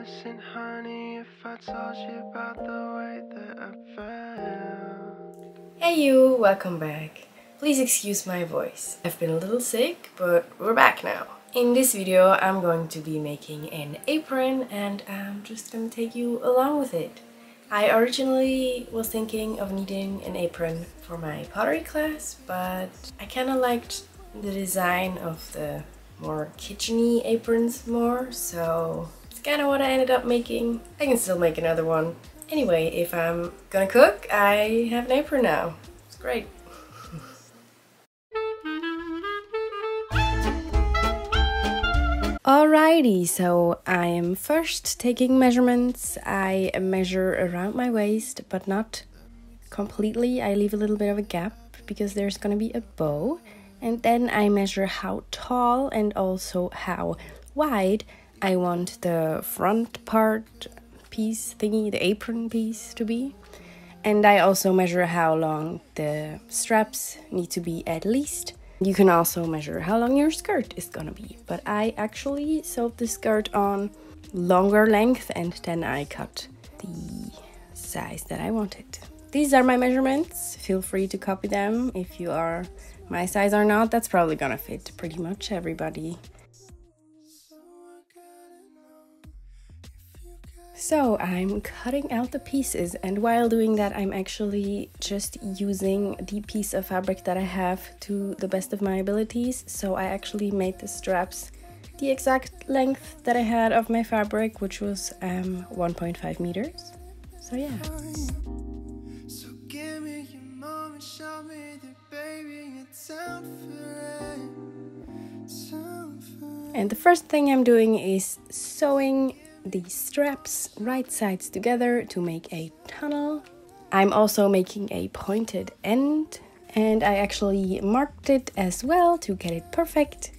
Listen, honey, if I told you about the way that I felt. Hey you, welcome back. Please excuse my voice. I've been a little sick, but we're back now. In this video, I'm going to be making an apron and I'm just gonna take you along with it. I originally was thinking of needing an apron for my pottery class, but I kinda liked the design of the more kitcheny aprons more, so it's kind of what I ended up making. I can still make another one. Anyway, if I'm gonna cook, I have an apron now. It's great. Alrighty, so I am first taking measurements. I measure around my waist, but not completely. I leave a little bit of a gap because there's gonna be a bow. And then I measure how tall and also how wide I want the front part piece thingy, the apron piece, to be. And I also measure how long the straps need to be at least. You can also measure how long your skirt is gonna be. But I actually sewed the skirt on longer length and then I cut the size that I wanted. These are my measurements. Feel free to copy them if you are my size or not. That's probably gonna fit pretty much everybody. So I'm cutting out the pieces, and while doing that I'm actually just using the piece of fabric that I have to the best of my abilities. So I actually made the straps the exact length that I had of my fabric, which was 1.5 meters. So yeah. And the first thing I'm doing is sewing the straps right sides together to make a tunnel. I'm also making a pointed end, and I actually marked it as well to get it perfect.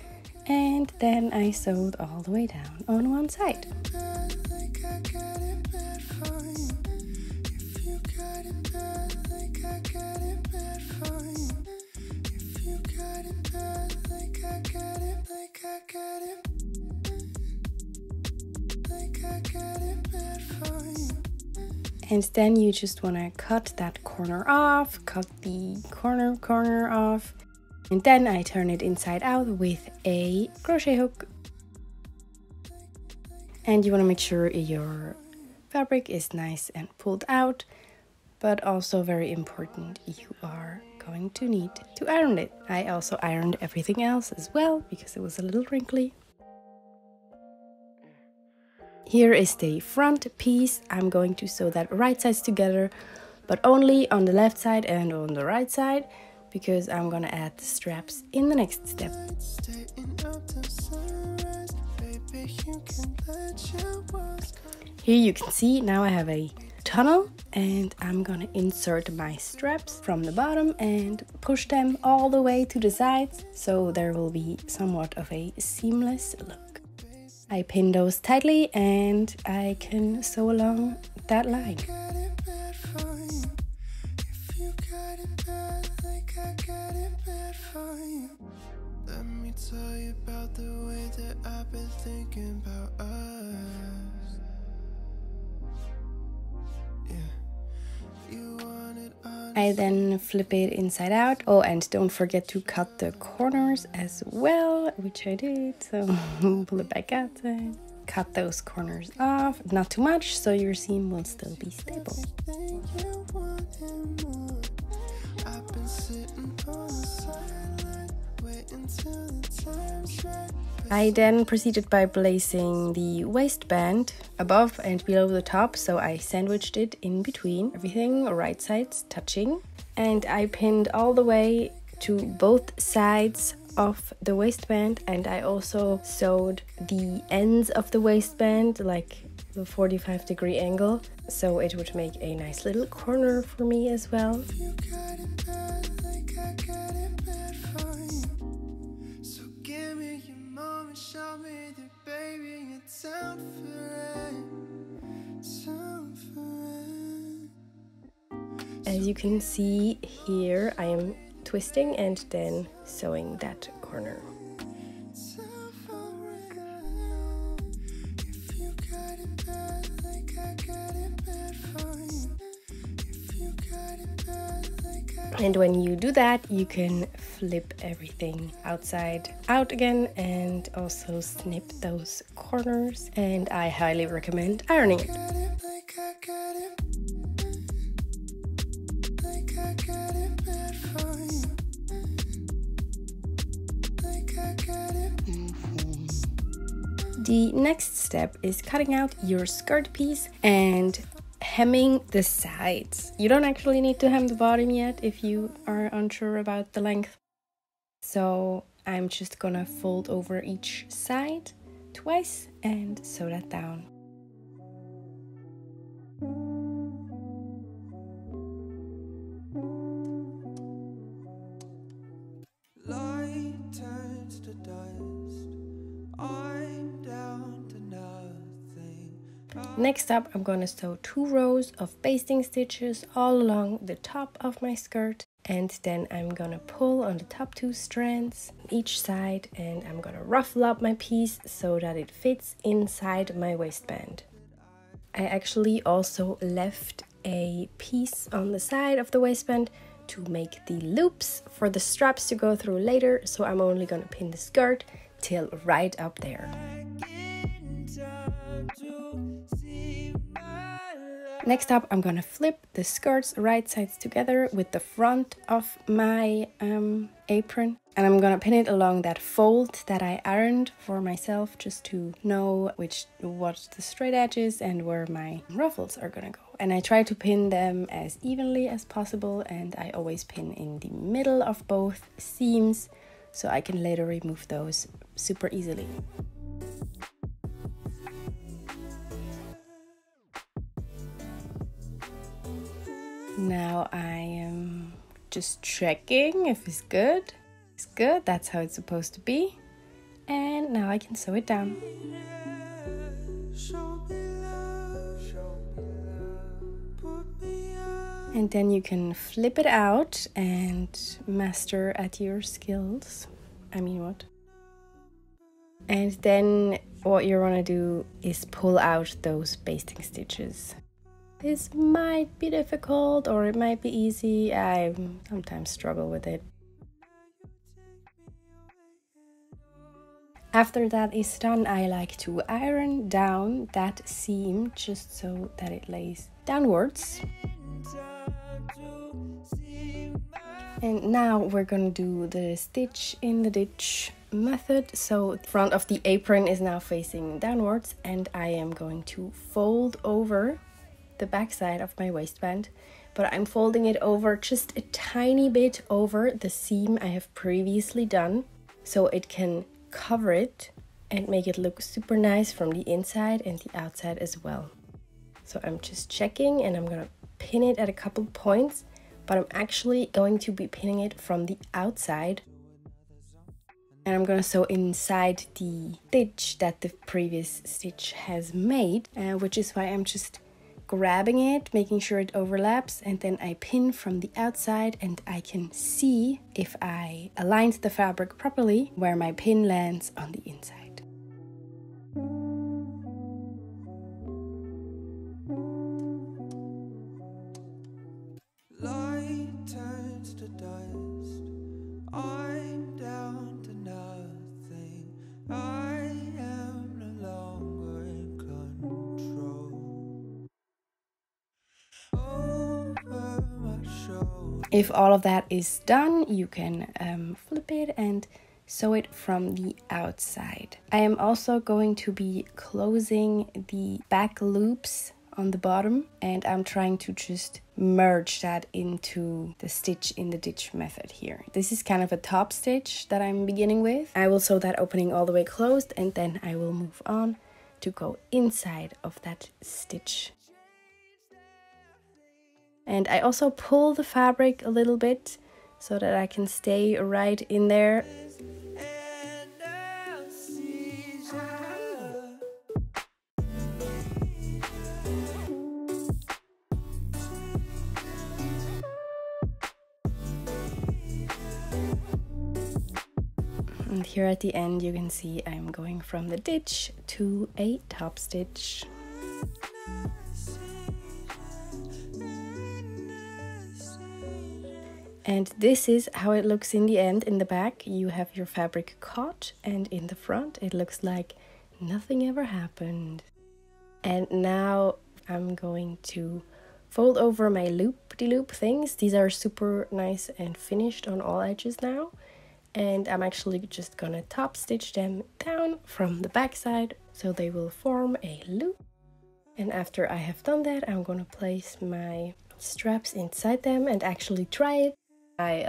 And then I sewed all the way down on one side. And then you just want to cut that corner off, cut the corner off, and then I turn it inside out with a crochet hook. And you want to make sure your fabric is nice and pulled out, but also very important, you are going to need to iron it. I also ironed everything else as well because it was a little wrinkly. Here is the front piece. I'm going to sew that right sides together, but only on the left side and on the right side, because I'm gonna add the straps in the next step. Here you can see now I have a tunnel, and I'm gonna insert my straps from the bottom and push them all the way to the sides, so there will be somewhat of a seamless look. I pin those tightly and I can sew along that line. I then flip it inside out. Oh, and don't forget to cut the corners as well, which I did, so pull it back out. Cut those corners off, not too much, so your seam will still be stable. I then proceeded by placing the waistband above and below the top, so I sandwiched it in between everything, right sides touching, and I pinned all the way to both sides of the waistband, and I also sewed the ends of the waistband like the 45-degree angle, so it would make a nice little corner for me as well. As you can see here, I am twisting and then sewing that corner. it bad like I got it bad for you. If you got it bad like I got it bad. And when you do that, you can flip everything outside out again and also snip those corners. And I highly recommend ironing it. The next step is cutting out your skirt piece and hemming the sides. You don't actually need to hem the bottom yet if you are unsure about the length. So I'm just gonna fold over each side twice and sew that down. Next up, I'm gonna sew 2 rows of basting stitches all along the top of my skirt, and then I'm gonna pull on the top 2 strands on each side, and I'm gonna ruffle up my piece so that it fits inside my waistband. I actually also left a piece on the side of the waistband to make the loops for the straps to go through later, so I'm only gonna pin the skirt till right up there. Next up, I'm gonna flip the skirt's right sides together with the front of my apron, and I'm gonna pin it along that fold that I ironed for myself just to know what the straight edge is and where my ruffles are gonna go. And I try to pin them as evenly as possible, and I always pin in the middle of both seams so I can later remove those super easily. Now I am just checking if it's good. It's good, that's how it's supposed to be. And now I can sew it down. And then you can flip it out and master at your skills. And then what you want to do is pull out those basting stitches. This might be difficult or it might be easy. I sometimes struggle with it. After that is done, I like to iron down that seam just so that it lays downwards. And now we're gonna do the stitch in the ditch method. So the front of the apron is now facing downwards, and I am going to fold over the back side of my waistband, but I'm folding it over just a tiny bit over the seam I have previously done so it can cover it and make it look super nice from the inside and the outside as well. So I'm just checking, and I'm gonna pin it at a couple points, but I'm actually going to be pinning it from the outside, and I'm gonna sew inside the stitch that the previous stitch has made, which is why I'm just grabbing it, making sure it overlaps, and then I pin from the outside, and I can see if I aligned the fabric properly where my pin lands on the inside. Light turns to dust. I'm down to nothing. If all of that is done, you can flip it and sew it from the outside. I am also going to be closing the back loops on the bottom, and I'm trying to just merge that into the stitch in the ditch method here. This is kind of a top stitch that I'm beginning with. I will sew that opening all the way closed, and then I will move on to go inside of that stitch. And I also pull the fabric a little bit so that I can stay right in there. And here at the end, you can see I'm going from the ditch to a top stitch. And this is how it looks in the end. In the back you have your fabric caught, and in the front it looks like nothing ever happened. And now I'm going to fold over my loop-de-loop things. These are super nice and finished on all edges now. And I'm actually just gonna top stitch them down from the back side so they will form a loop. And after I have done that, I'm gonna place my straps inside them and actually try it. I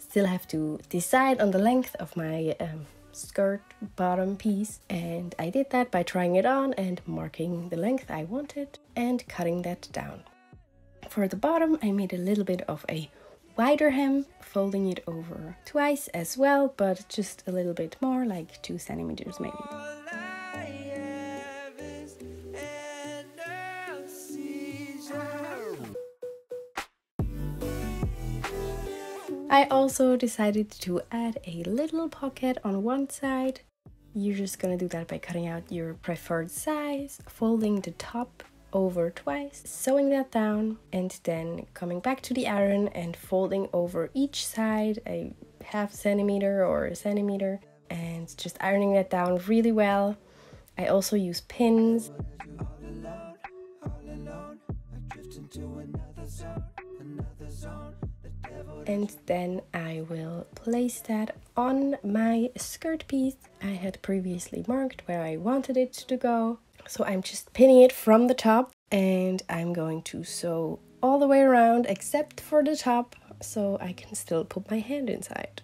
still have to decide on the length of my skirt bottom piece, and I did that by trying it on and marking the length I wanted and cutting that down. For the bottom, I made a little bit of a wider hem, folding it over twice as well, but just a little bit more, like 2 centimeters maybe. I also decided to add a little pocket on one side. You're just gonna do that by cutting out your preferred size, folding the top over twice, sewing that down, and then coming back to the iron and folding over each side a half centimeter or a centimeter and just ironing that down really well. I also use pins. And then I will place that on my skirt piece. I had previously marked where I wanted it to go. So I'm just pinning it from the top, and I'm going to sew all the way around except for the top so I can still put my hand inside.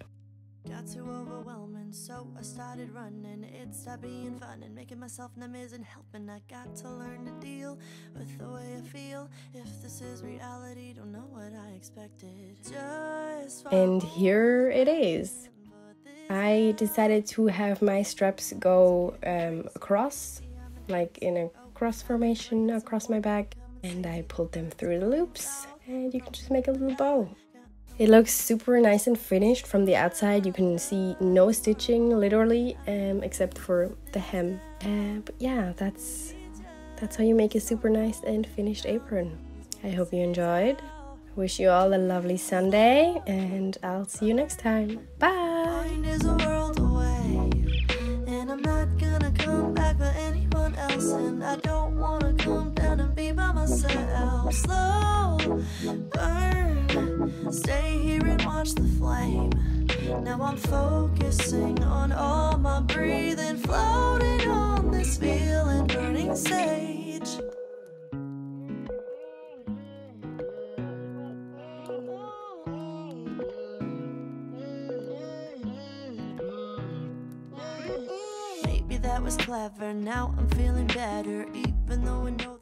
Got too overwhelming, so I started running. It started being fun and making myself numb isn't helping. I got to learn to deal with the way I feel. If this is reality, don't know what I expected. And here it is. I decided to have my straps go across, like in a cross formation across my back, and I pulled them through the loops, and you can just make a little bow. It looks super nice and finished from the outside. You can see no stitching, literally, except for the hem. But yeah, that's how you make a super nice and finished apron. I hope you enjoyed. I wish you all a lovely Sunday, and I'll see you next time. Bye! Burn, stay here and watch the flame. Now I'm focusing on all my breathing, floating on this feeling, burning sage. Maybe that was clever, now I'm feeling better, even though I know